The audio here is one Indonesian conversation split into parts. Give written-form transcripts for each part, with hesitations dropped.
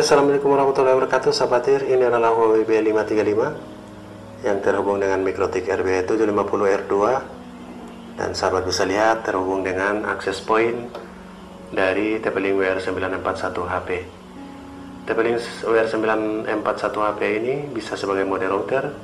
Oke, assalamualaikum warahmatullahi wabarakatuh sahabat TIR. Ini adalah Huawei B535 yang terhubung dengan Mikrotik RB750R2, dan sahabat bisa lihat terhubung dengan akses point dari TP-Link WR941HP. TP-Link WR941HP ini bisa sebagai mode router,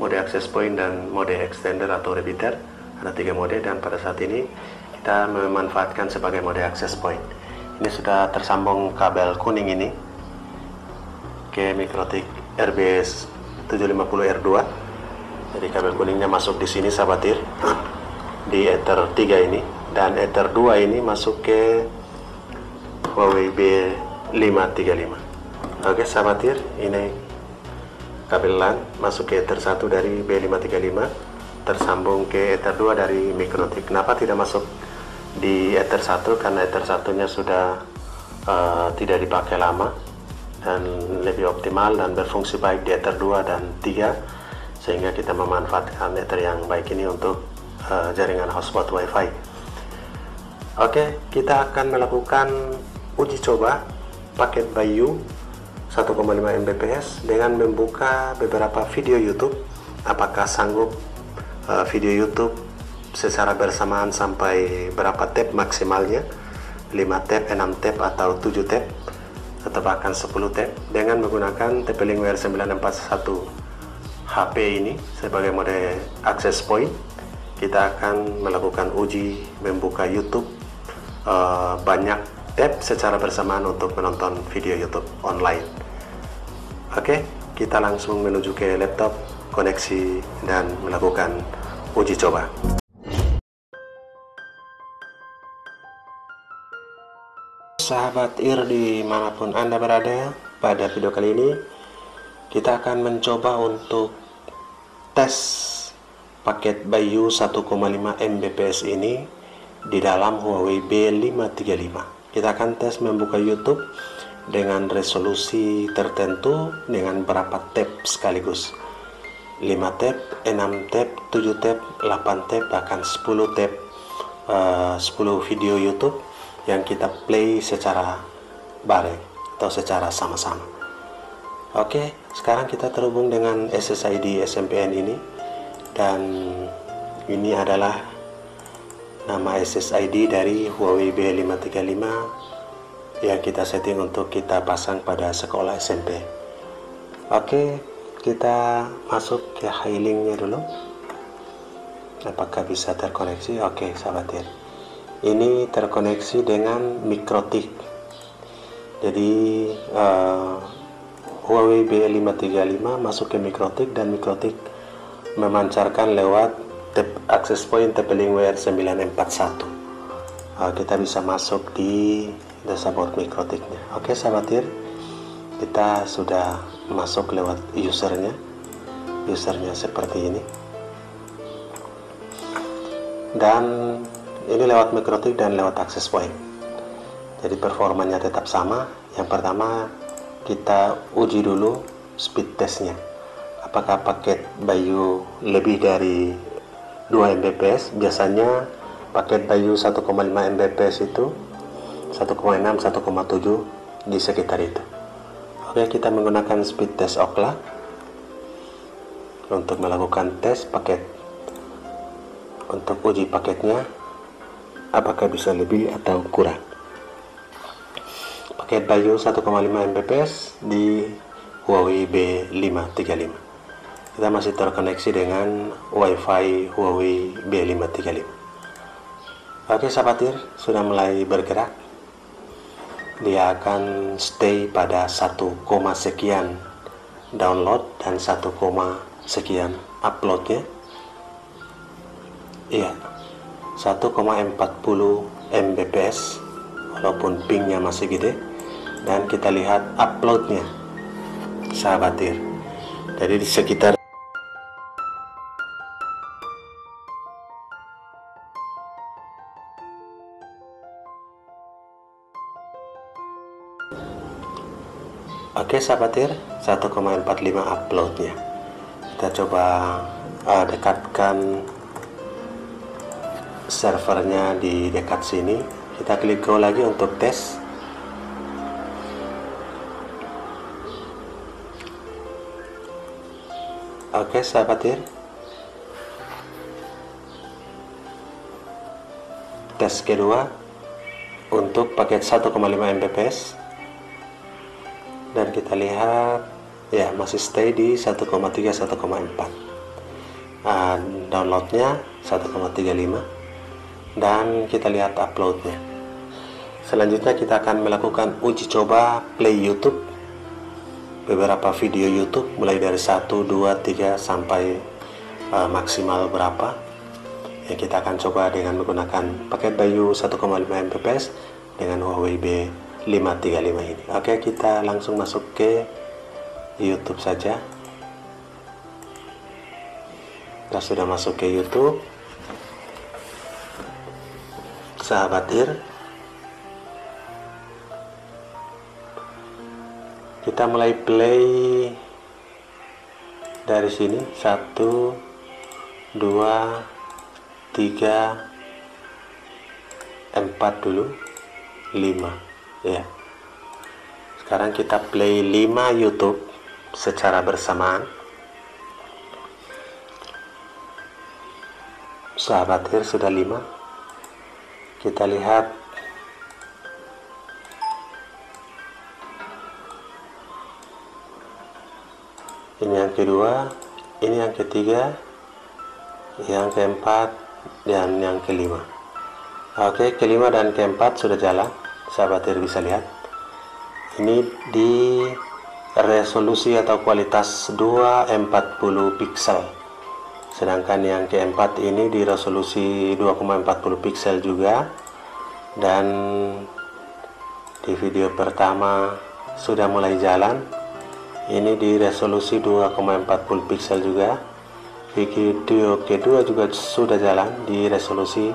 mode access point, dan mode extender atau repeater. Ada 3 mode, dan pada saat ini kita memanfaatkan sebagai mode access point. Ini sudah tersambung kabel kuning ini ke Mikrotik RB750R2. Jadi kabel kuningnya masuk di sini sahabat TIR, di ether 3 ini, dan ether 2 ini masuk ke Huawei B535. Oke sahabat TIR, ini kabel LAN masuk ke ether 1 dari B535, tersambung ke ether 2 dari Mikrotik. Kenapa tidak masuk di ether 1? Karena ether satunya sudah tidak dipakai lama dan lebih optimal dan berfungsi baik di ether 2 dan 3, sehingga kita memanfaatkan ether yang baik ini untuk jaringan hotspot wifi. Oke, kita akan melakukan uji coba paket BY.U 1,5 Mbps dengan membuka beberapa video YouTube, apakah sanggup video YouTube secara bersamaan sampai berapa tab maksimalnya, 5 tab, 6 tab, atau 7 tab, atau bahkan 10 tab, dengan menggunakan TP-Link WR941HP ini sebagai mode access point. Kita akan melakukan uji membuka YouTube banyak tab secara bersamaan untuk menonton video YouTube online. Oke, kita langsung menuju ke laptop, koneksi, dan melakukan uji coba. Sahabat TIR dimanapun Anda berada, pada video kali ini kita akan mencoba untuk tes paket BY.U 1,5 Mbps ini di dalam Huawei B535. Kita akan tes membuka YouTube dengan resolusi tertentu dengan berapa tab sekaligus, 5 tab, 6 tab, 7 tab, 8 tab, bahkan 10 tab, 10 video YouTube yang kita play secara bareng atau secara sama-sama. Oke, sekarang kita terhubung dengan SSID SMPN ini, dan ini adalah nama SSID dari Huawei B535 yang kita setting untuk kita pasang pada sekolah SMP. Oke, kita masuk ke highlinknya dulu, apakah bisa terkoneksi. Oke sahabat TIR, ini terkoneksi dengan Mikrotik. Jadi Huawei B535 masuk ke Mikrotik, dan Mikrotik memancarkan lewat access point TP-Link WR941. Kita bisa masuk di dashboard Mikrotiknya. Oke sahabat TIR, kita sudah masuk lewat usernya. Usernya seperti ini, dan ini lewat Mikrotik dan lewat access point. Jadi performanya tetap sama. Yang pertama kita uji dulu speed testnya, apakah paket BY.U lebih dari 2 Mbps. Biasanya paket BY.U 1,5 Mbps itu 1,6, 1,7 di sekitar itu. Oke, kita menggunakan speed test Ookla untuk melakukan tes paket, untuk uji paketnya apakah bisa lebih atau kurang. Paket BY.U 1,5 Mbps di Huawei B535. Kita masih terkoneksi dengan WiFi Huawei B535. Oke sahabat TIR, sudah mulai bergerak. Dia akan stay pada 1, sekian download dan 1, sekian uploadnya. Iya, 1,40 Mbps, walaupun pingnya masih gede. Dan kita lihat uploadnya sahabat TIR, jadi di sekitar 1,45 uploadnya. Kita coba dekatkan servernya di dekat sini. Kita klik go lagi untuk tes. Oke sahabat TIR, tes kedua untuk paket 1,5 Mbps, dan kita lihat ya masih stay di 1,3-1,4. Downloadnya 1,35 dan kita lihat uploadnya. Selanjutnya kita akan melakukan uji coba play YouTube, beberapa video YouTube mulai dari 1, 2, 3 sampai maksimal berapa. Ya, kita akan coba dengan menggunakan paket BY.U 1,5 Mbps dengan Huawei B535 ini. Oke, kita langsung masuk ke YouTube saja. Kita sudah masuk ke YouTube. Sahabat TIR, kita mulai play dari sini 1, 2, 3, 4 dulu, 5 ya. Sekarang kita play 5 YouTube secara bersamaan. Sahabat TIR, sudah 5. Kita lihat ini yang kedua, ini yang ketiga, yang keempat, dan yang kelima. Oke, kelima dan keempat sudah jalan. Sahabat TIR bisa lihat ini di resolusi atau kualitas 240 piksel, sedangkan yang keempat ini di resolusi 2,40 piksel juga. Dan di video pertama sudah mulai jalan, ini di resolusi 2,40 piksel juga. Video kedua juga sudah jalan di resolusi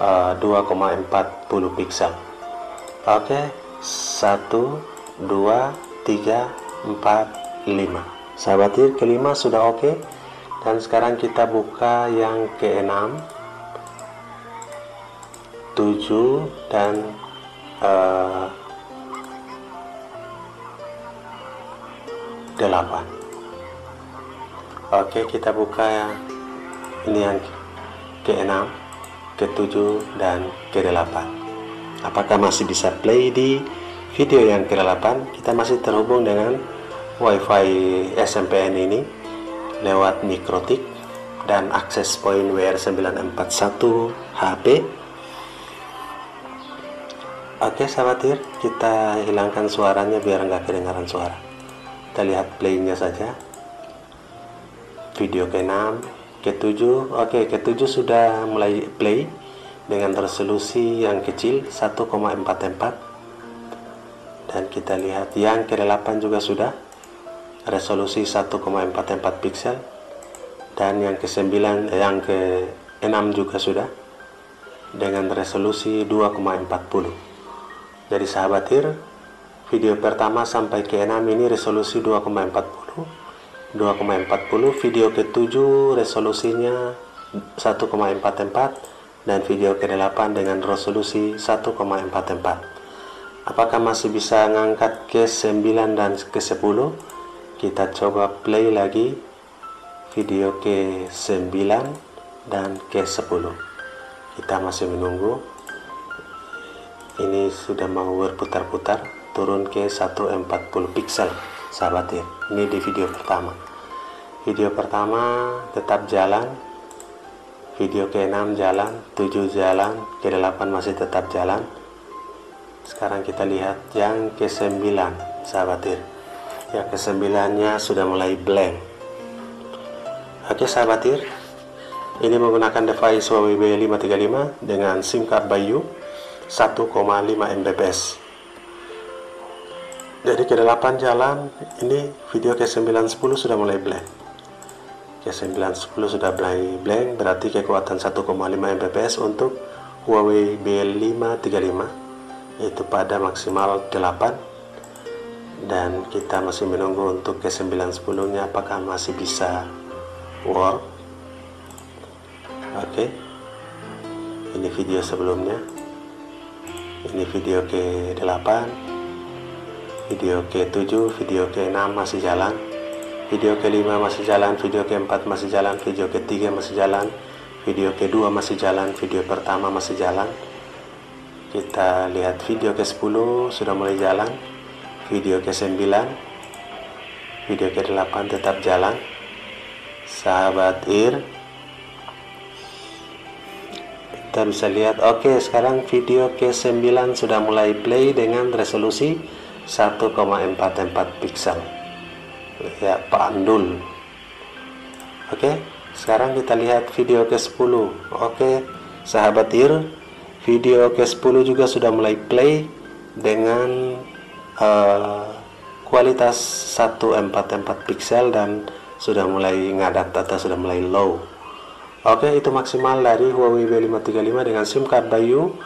2,40 piksel. Oke, 1, 2, 3, 4, 5. Sahabat TIR, kelima sudah oke. Dan sekarang kita buka yang keenam, 7 dan 8. Oke, kita buka ini yang ke-6, ke-7, dan ke-8. Apakah masih bisa play di video yang ke-8? Kita masih terhubung dengan WiFi SMPN ini lewat Mikrotik dan akses point WR941HP. Oke sahabat TIR, kita hilangkan suaranya biar nggak kedengaran suara. Kita lihat play-nya saja. Video ke-6, ke-7, oke, ke-7 sudah mulai play dengan resolusi yang kecil 1,44. Dan kita lihat yang ke-8 juga sudah resolusi 1,44 piksel, dan yang ke-9, yang ke-6 juga sudah dengan resolusi 2,40. Jadi sahabat TIR, video pertama sampai ke-6 ini resolusi 2,40, video ke-7 resolusinya 1,44, dan video ke-8 dengan resolusi 1,44. Apakah masih bisa ngangkat ke-9 dan ke-10? Kita coba play lagi video ke-9 dan ke-10. Kita masih menunggu. Ini sudah mau berputar-putar, turun ke 1,40 piksel. Sahabat TIR, ini di video pertama. Video pertama tetap jalan, video ke-6 jalan, 7 jalan, ke-8 masih tetap jalan. Sekarang kita lihat yang ke-9, sahabat TIR. Yang ke-9-nya sudah mulai blank. Oke sahabat TIR, ini menggunakan device Huawei B535 dengan SIM card BY.U 1,5 Mbps. Jadi ke-8 jalan, ini video ke-9-10 sudah mulai blank. Ke-9-10 sudah mulai blank, berarti kekuatan 1,5 Mbps untuk Huawei B535 itu pada maksimal 8. Dan kita masih menunggu untuk ke-9-10 nya apakah masih bisa work. Oke, ini video sebelumnya, ini video ke-8, video ke-7, video ke-6 masih jalan, video ke-5 masih jalan, video ke-4 masih jalan, video ke-3 masih jalan, video ke-2 masih jalan, video pertama masih jalan. Kita lihat video ke-10 sudah mulai jalan, video ke-9, video ke-8 tetap jalan. Sahabat IR, kita bisa lihat. Oke, sekarang video ke-9 sudah mulai play dengan resolusi 1,44 pixel. Ya, pandul. Oke, sekarang kita lihat video ke-10. Oke, sahabat IR, video ke-10 juga sudah mulai play dengan kualitas 144 pixel dan sudah mulai ngadat data, sudah mulai low. Oke, itu maksimal dari Huawei B535 dengan SIM card BY.U,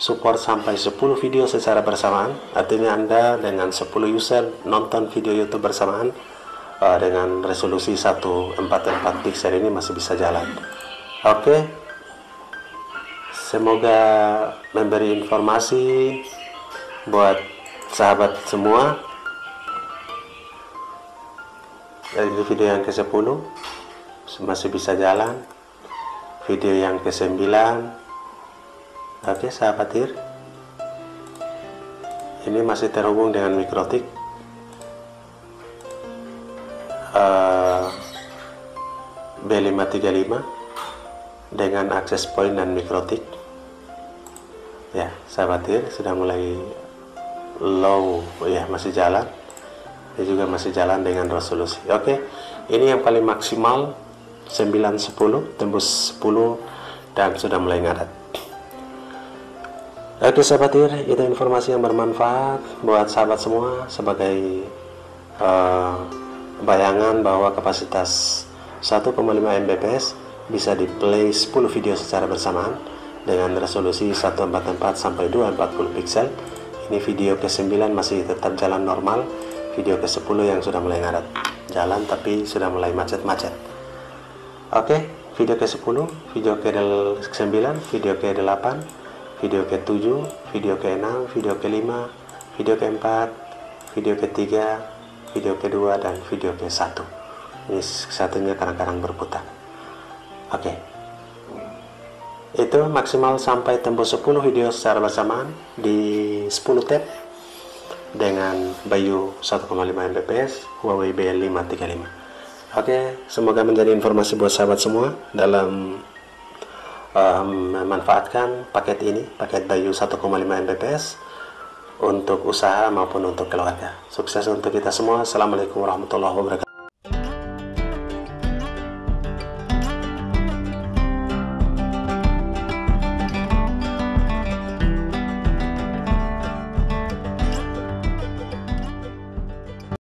support sampai 10 video secara bersamaan. Artinya Anda dengan 10 user nonton video YouTube bersamaan dengan resolusi 144 pixel ini masih bisa jalan. Oke. Semoga memberi informasi buat sahabat semua. Itu video yang ke-10 masih bisa jalan, video yang ke-9. Oke, sahabat IR, ini masih terhubung dengan Mikrotik B535 dengan akses point dan Mikrotik. Ya, sahabat IR, sudah mulai low, ya, masih jalan. Ini juga masih jalan dengan resolusi. Oke, ini yang paling maksimal 9, 10, tembus 10 dan sudah mulai ngadat. Oke, sahabat IR, itu informasi yang bermanfaat buat sahabat semua sebagai bayangan bahwa kapasitas 1,5 Mbps bisa di play 10 video secara bersamaan dengan resolusi 144 sampai 240 pixel. Ini video ke-9 masih tetap jalan normal, video ke-10 yang sudah mulai ngadat jalan tapi sudah mulai macet-macet. Oke, video ke-10, video ke-9, video ke-8, video ke-7, video ke-6, video ke-5, video ke-4, video ke-3, video ke-2 dan video ke-1. Ini satunya kadang-kadang berputar. Oke, itu maksimal sampai tembus 10 video secara bersamaan di 10 tab dengan BY.U 1,5 Mbps Huawei B535. Oke, semoga menjadi informasi buat sahabat semua dalam memanfaatkan paket ini, paket BY.U 1,5 Mbps untuk usaha maupun untuk keluarga. Sukses untuk kita semua. Assalamualaikum warahmatullahi wabarakatuh.